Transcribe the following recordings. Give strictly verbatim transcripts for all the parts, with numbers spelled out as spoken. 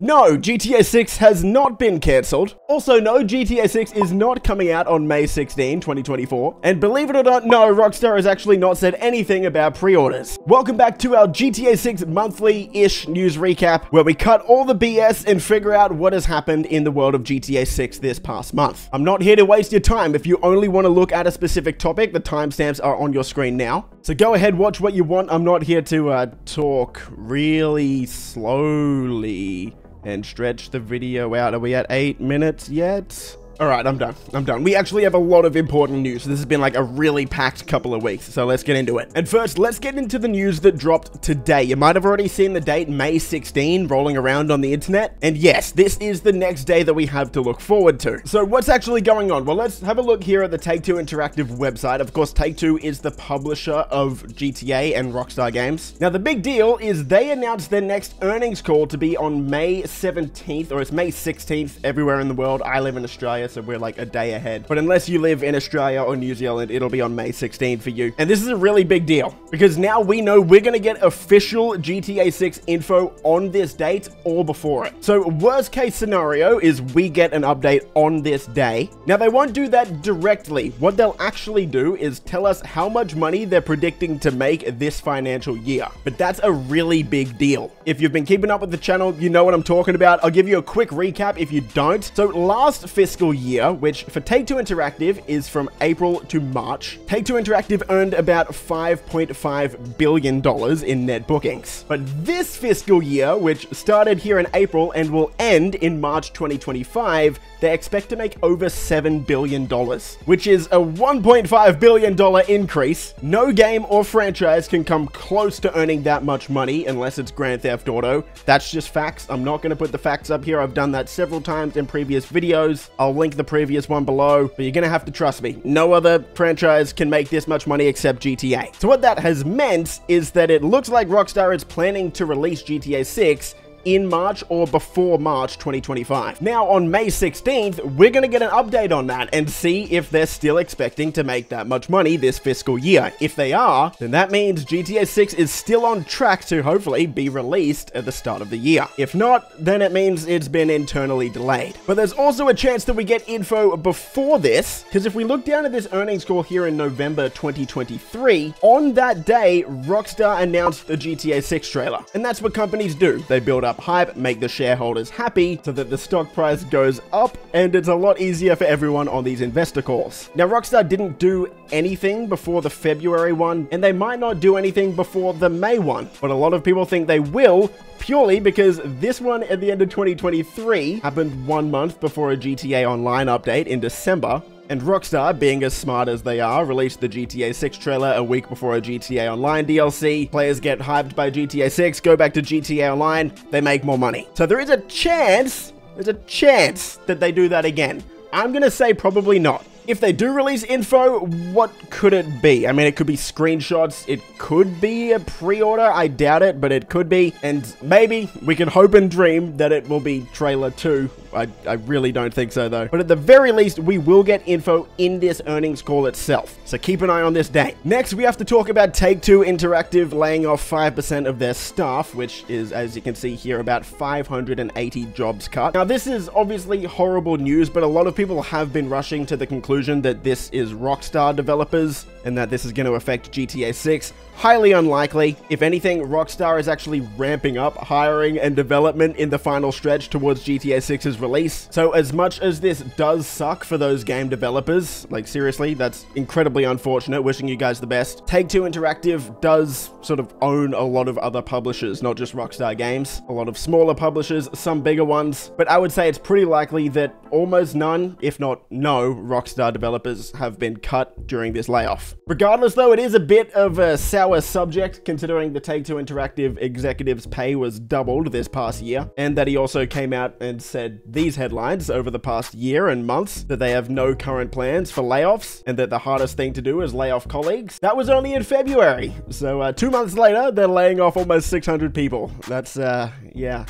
No, G T A six has not been cancelled. Also, no, G T A six is not coming out on May sixteenth, twenty twenty-four. And believe it or not, no, Rockstar has actually not said anything about pre-orders. Welcome back to our G T A six monthly-ish news recap, where we cut all the B S and figure out what has happened in the world of G T A six this past month. I'm not here to waste your time. If you only want to look at a specific topic, the timestamps are on your screen now. So go ahead, watch what you want. I'm not here to uh, talk really slowly and stretch the video out. Are we at eight minutes yet? All right, I'm done. I'm done. We actually have a lot of important news. This has been like a really packed couple of weeks, so let's get into it. And first, let's get into the news that dropped today. You might have already seen the date May sixteenth rolling around on the internet. And yes, this is the next day that we have to look forward to. So what's actually going on? Well, let's have a look here at the Take-Two Interactive website. Of course, Take-Two is the publisher of G T A and Rockstar Games. Now, the big deal is they announced their next earnings call to be on May seventeenth, or it's May sixteenth everywhere in the world. I live in Australia, so we're like a day ahead. But unless you live in Australia or New Zealand, it'll be on May sixteenth for you. And this is a really big deal because now we know we're going to get official G T A six info on this date or before it. So worst case scenario is we get an update on this day. Now, they won't do that directly. What they'll actually do is tell us how much money they're predicting to make this financial year. But that's a really big deal. If you've been keeping up with the channel, you know what I'm talking about. I'll give you a quick recap if you don't. So last fiscal year year, which for Take-Two Interactive is from April to March, Take-Two Interactive earned about five point five billion dollars in net bookings. But this fiscal year, which started here in April and will end in March twenty twenty-five, they expect to make over seven billion dollars, which is a one point five billion dollar increase. No game or franchise can come close to earning that much money unless it's Grand Theft Auto. That's just facts. I'm not going to put the facts up here. I've done that several times in previous videos. I'll link the previous one below, but you're gonna have to trust me. No other franchise can make this much money except G T A. So what that has meant is that it looks like Rockstar is planning to release G T A six in March or before March twenty twenty-five. Now on May sixteenth, we're gonna get an update on that and see if they're still expecting to make that much money this fiscal year. If they are, then that means G T A six is still on track to hopefully be released at the start of the year. If not, then it means it's been internally delayed. But there's also a chance that we get info before this, because if we look down at this earnings call here in November twenty twenty-three, on that day, Rockstar announced the G T A six trailer. And that's what companies do. They build up Up hype, make the shareholders happy so that the stock price goes up, and it's a lot easier for everyone on these investor calls. Now, Rockstar didn't do anything before the February one, and they might not do anything before the May one, but a lot of people think they will, purely because this one at the end of twenty twenty-three happened one month before a G T A Online update in December. And Rockstar, being as smart as they are, released the G T A six trailer a week before a G T A Online D L C. Players get hyped by G T A six, go back to G T A Online, they make more money. So there is a chance, there's a chance that they do that again. I'm gonna say probably not. If they do release info, what could it be? I mean, it could be screenshots. It could be a pre-order. I doubt it, but it could be. And maybe we can hope and dream that it will be trailer two. I, I really don't think so, though. But at the very least, we will get info in this earnings call itself. So keep an eye on this day. Next, we have to talk about Take-Two Interactive laying off five percent of their staff, which is, as you can see here, about five hundred eighty jobs cut. Now, this is obviously horrible news, but a lot of people have been rushing to the conclusion that this is Rockstar developers and that this is going to affect G T A six. Highly unlikely. If anything, Rockstar is actually ramping up hiring and development in the final stretch towards G T A six's release. So as much as this does suck for those game developers, like seriously, that's incredibly unfortunate. Wishing you guys the best. Take-Two Interactive does sort of own a lot of other publishers, not just Rockstar Games. A lot of smaller publishers, some bigger ones. But I would say it's pretty likely that almost none, if not no, Rockstar developers have been cut during this layoff. Regardless, though, it is a bit of a sour subject considering the Take-Two Interactive executive's pay was doubled this past year, and that he also came out and said these headlines over the past year and months that they have no current plans for layoffs and that the hardest thing to do is lay off colleagues. That was only in February. So uh, two months later, they're laying off almost six hundred people. That's, uh, yeah.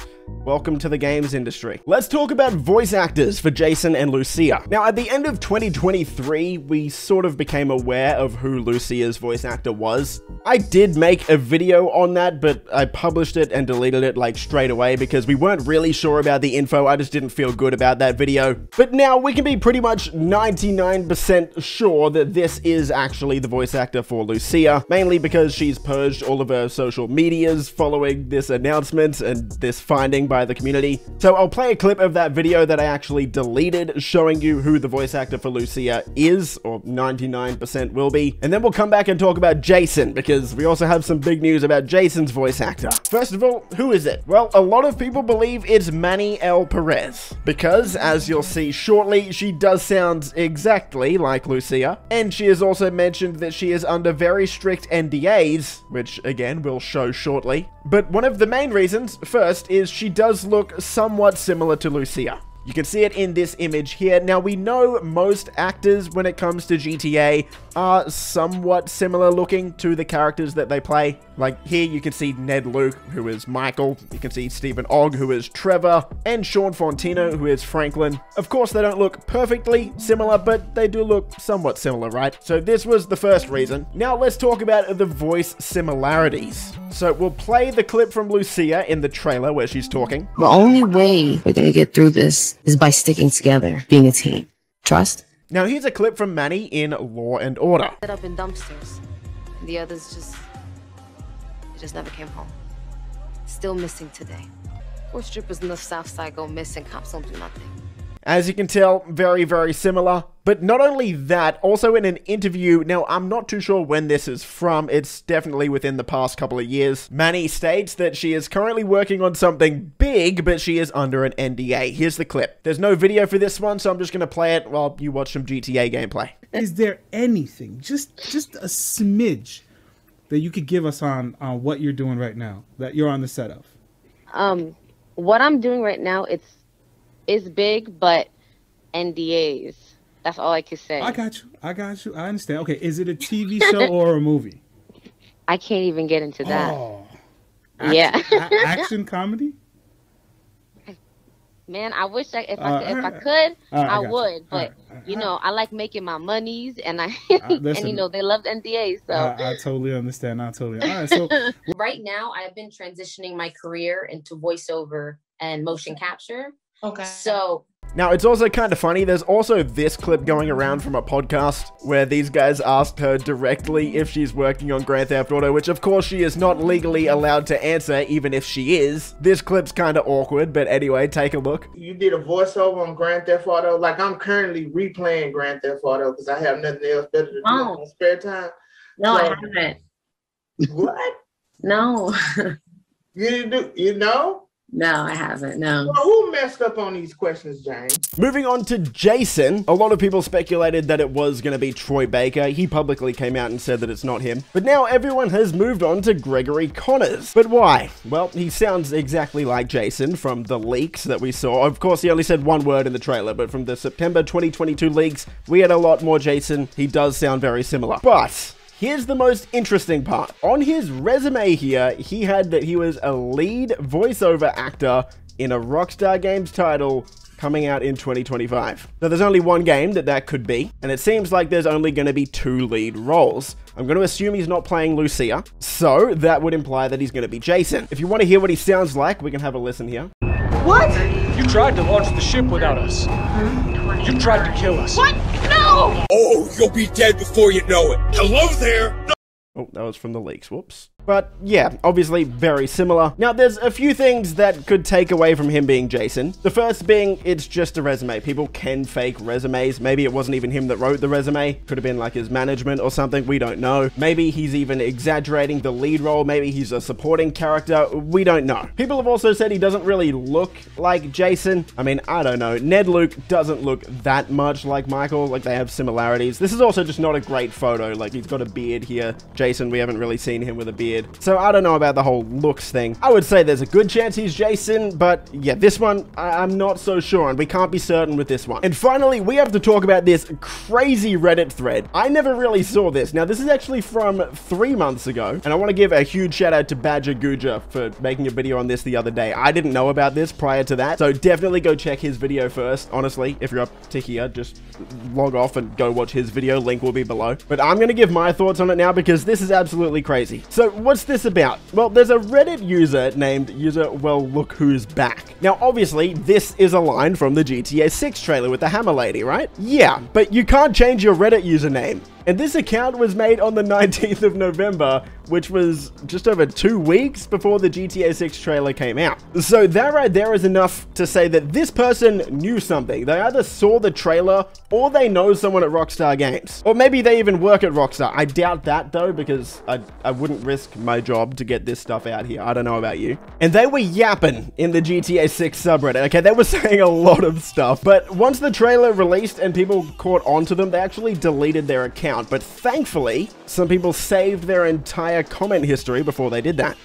Welcome to the games industry. Let's talk about voice actors for Jason and Lucia. Now, at the end of twenty twenty-three, we sort of became aware of who Lucia's voice actor was. I did make a video on that, but I published it and deleted it like straight away because we weren't really sure about the info. I just didn't feel good about that video. But now we can be pretty much ninety-nine percent sure that this is actually the voice actor for Lucia, mainly because she's purged all of her social medias following this announcement and this finding by the community. So I'll play a clip of that video that I actually deleted showing you who the voice actor for Lucia is, or ninety-nine percent will be, and then we'll come back and talk about Jason because we also have some big news about Jason's voice actor. First of all, who is it? Well, a lot of people believe it's Manny L. Perez because, as you'll see shortly, she does sound exactly like Lucia, and she has also mentioned that she is under very strict N D As, which again we'll show shortly. But one of the main reasons, first, is she does look somewhat similar to Lucia. You can see it in this image here. Now, we know most actors when it comes to G T A are somewhat similar looking to the characters that they play. Like here, you can see Ned Luke, who is Michael. You can see Steven Ogg, who is Trevor, and Sean Fontino, who is Franklin. Of course, they don't look perfectly similar, but they do look somewhat similar, right? So this was the first reason. Now let's talk about the voice similarities. So we'll play the clip from Lucia in the trailer where she's talking. The only way we're gonna get through this is by sticking together, being a team. Trust? Now here's a clip from Manny in Law and Order. Set up in dumpsters. The others just... they just never came home. Still missing today. Four strippers in the South Side go missing, cops don't do nothing. As you can tell, very, very similar. But not only that, also in an interview, now I'm not too sure when this is from, it's definitely within the past couple of years, Manny states that she is currently working on something big, but she is under an N D A. Here's the clip. There's no video for this one, so I'm just gonna play it while you watch some G T A gameplay. Is there anything, just just a smidge, that you could give us on, on what you're doing right now, that you're on the set of? Um, what I'm doing right now, it's, it's big, but N D As. That's all I could say. I got you. I got you. I understand. Okay, is it a T V show or a movie? I can't even get into that. Oh. Action, yeah. Action comedy? Man, I wish I, if, uh, I, could, if right, I could, right, I, I would. You. But, all right, all right, you know, I like making my monies, and, I, uh, listen, and you know, they love the N D As. So. I, I totally understand. I totally understand. All right, so, right now, I've been transitioning my career into voiceover and motion capture. Okay. So... Now, it's also kind of funny, there's also this clip going around from a podcast where these guys asked her directly if she's working on Grand Theft Auto, which of course she is not legally allowed to answer, even if she is. This clip's kind of awkward, but anyway, take a look. You did a voiceover on Grand Theft Auto? Like, I'm currently replaying Grand Theft Auto because I have nothing else better to do oh. in my spare time. No, so, I haven't. What? No. You didn't do, you know? No, I haven't, no. Well, who messed up on these questions, James? Moving on to Jason, a lot of people speculated that it was going to be Troy Baker. He publicly came out and said that it's not him. But now everyone has moved on to Gregory Connors. But why? Well, he sounds exactly like Jason from the leaks that we saw. Of course, he only said one word in the trailer, but from the September twenty twenty-two leaks, we had a lot more Jason. He does sound very similar. But... here's the most interesting part. On his resume here, he had that he was a lead voiceover actor in a Rockstar Games title coming out in twenty twenty-five. Now, there's only one game that that could be, and it seems like there's only going to be two lead roles. I'm going to assume he's not playing Lucia, so that would imply that he's going to be Jason. If you want to hear what he sounds like, we can have a listen here. What? You tried to launch the ship without us. Hmm? You tried to kill us. What? No! Oh, you'll be dead before you know it. Hello there! No oh, that was from the leaks, whoops. But yeah, obviously very similar. Now, there's a few things that could take away from him being Jason. The first being, it's just a resume. People can fake resumes. Maybe it wasn't even him that wrote the resume. Could have been like his management or something. We don't know. Maybe he's even exaggerating the lead role. Maybe he's a supporting character. We don't know. People have also said he doesn't really look like Jason. I mean, I don't know. Ned Luke doesn't look that much like Michael. Like, they have similarities. This is also just not a great photo. Like, he's got a beard here. Jason, we haven't really seen him with a beard. weird. So I don't know about the whole looks thing. I would say there's a good chance he's Jason, but yeah, this one, I I'm not so sure, and we can't be certain with this one. And finally, we have to talk about this crazy Reddit thread. I never really saw this. Now, this is actually from three months ago, and I want to give a huge shout out to BadgerGooja for making a video on this the other day. I didn't know about this prior to that, so definitely go check his video first. Honestly, if you're up to here, just log off and go watch his video. Link will be below. But I'm going to give my thoughts on it now because this is absolutely crazy. So what's this about? Well, there's a Reddit user named user, well, look who's back. Now, obviously, this is a line from the G T A six trailer with the hammer lady, right? Yeah, but you can't change your Reddit username. And this account was made on the nineteenth of November, which was just over two weeks before the G T A six trailer came out. So that right there is enough to say that this person knew something. They either saw the trailer or they know someone at Rockstar Games. Or maybe they even work at Rockstar. I doubt that though, because I, I wouldn't risk my job to get this stuff out here. I don't know about you. And they were yapping in the G T A six subreddit. Okay, they were saying a lot of stuff. But once the trailer released and people caught onto them, they actually deleted their account. But thankfully, some people saved their entire comment history before they did that.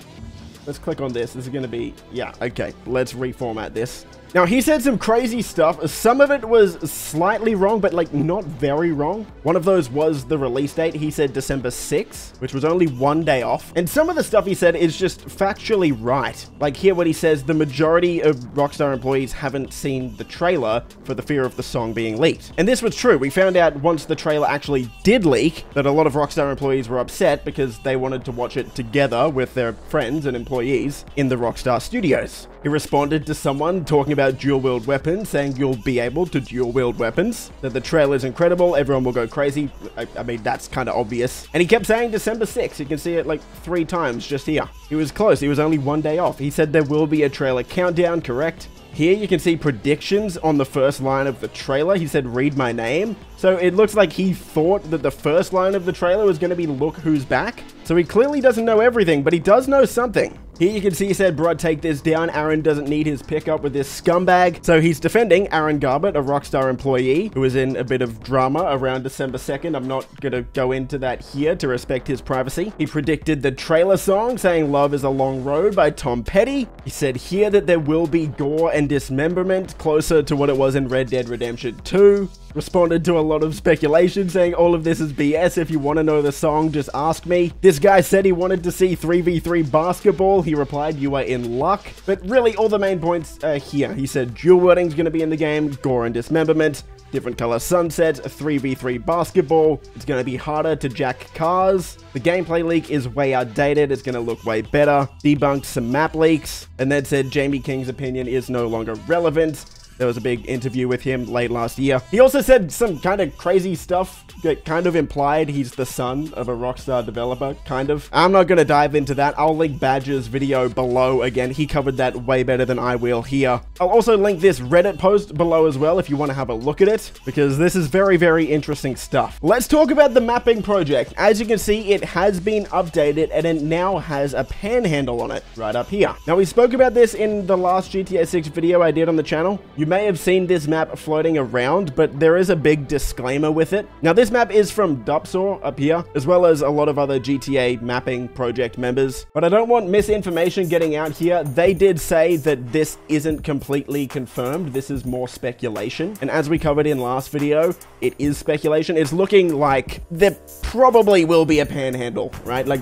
Let's click on this. This is going to be... Yeah, okay. Let's reformat this. Now, he said some crazy stuff. Some of it was slightly wrong, but, like, not very wrong. One of those was the release date. He said December sixth, which was only one day off. And some of the stuff he said is just factually right. Like, here what he says, the majority of Rockstar employees haven't seen the trailer for the fear of the song being leaked. And this was true. We found out once the trailer actually did leak that a lot of Rockstar employees were upset because they wanted to watch it together with their friends and employees in the Rockstar studios. He responded to someone talking about dual-wield weapons, saying you'll be able to dual-wield weapons, that the trail is incredible, everyone will go crazy. I, I mean, that's kind of obvious. And he kept saying December sixth. You can see it like three times just here. He was close. He was only one day off. He said there will be a trailer countdown, correct? Here you can see predictions on the first line of the trailer. He said, read my name. So it looks like he thought that the first line of the trailer was going to be look who's back. So he clearly doesn't know everything, but he does know something. Here you can see he said, bruh, take this down. Aaron doesn't need his pickup with this scumbag. So he's defending Aaron Garbutt, a Rockstar employee who was in a bit of drama around December second. I'm not going to go into that here to respect his privacy. He predicted the trailer song, saying Love is a Long Road by Tom Petty. He said here that there will be gore and dismemberment, closer to what it was in Red Dead Redemption two. Responded to a lot of speculation, saying all of this is B S. If you want to know the song, just ask me. This guy said he wanted to see three v three basketball. He replied, you are in luck. But really, all the main points are here. He said dual wording is going to be in the game, gore and dismemberment, different color sunsets, three v three basketball. It's going to be harder to jack cars. The gameplay leak is way outdated. It's going to look way better. Debunked some map leaks. And then said Jamie King's opinion is no longer relevant. There was a big interview with him late last year. He also said some kind of crazy stuff that kind of implied he's the son of a Rockstar developer, kind of. I'm not going to dive into that. I'll link Badger's video below again. He covered that way better than I will here. I'll also link this Reddit post below as well if you want to have a look at it, because this is very, very interesting stuff. Let's talk about the mapping project. As you can see, it has been updated and it now has a panhandle on it right up here. Now, we spoke about this in the last G T A six video I did on the channel. You You may have seen this map floating around, but there is a big disclaimer with it. Now, this map is from Dupsor up here, as well as a lot of other G T A mapping project members. But I don't want misinformation getting out here. They did say that this isn't completely confirmed. This is more speculation. And as we covered in last video, it is speculation. It's looking like there probably will be a panhandle, right? Like,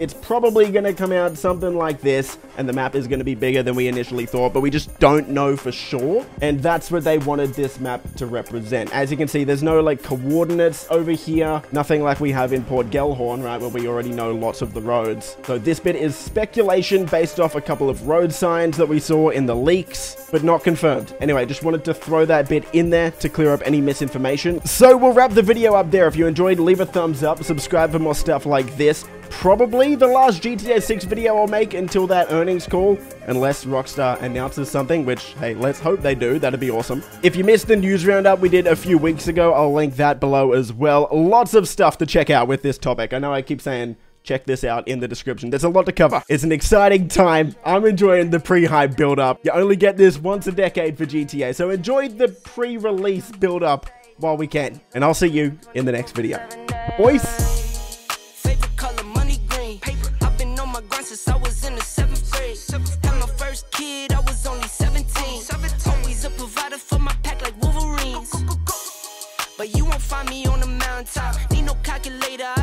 it's probably going to come out something like this, and the map is going to be bigger than we initially thought, but we just don't know for sure. And that's what they wanted this map to represent. As you can see, there's no like coordinates over here, nothing like we have in Port Gellhorn, right, where we already know lots of the roads. So this bit is speculation based off a couple of road signs that we saw in the leaks, but not confirmed. Anyway, just wanted to throw that bit in there to clear up any misinformation. So we'll wrap the video up there. If you enjoyed, leave a thumbs up, subscribe for more stuff like this. Probably the last G T A six video I'll make until that earnings call, unless Rockstar announces something, which, hey, let's hope they do. That'd be awesome. If you missed the news roundup we did a few weeks ago, I'll link that below as well. Lots of stuff to check out with this topic. I know I keep saying check this out in the description. There's a lot to cover. It's an exciting time. I'm enjoying the pre-hype build-up. You only get this once a decade for G T A, so enjoy the pre-release build-up while we can. And I'll see you in the next video. Boys! find me on the mountaintop. Need no calculator.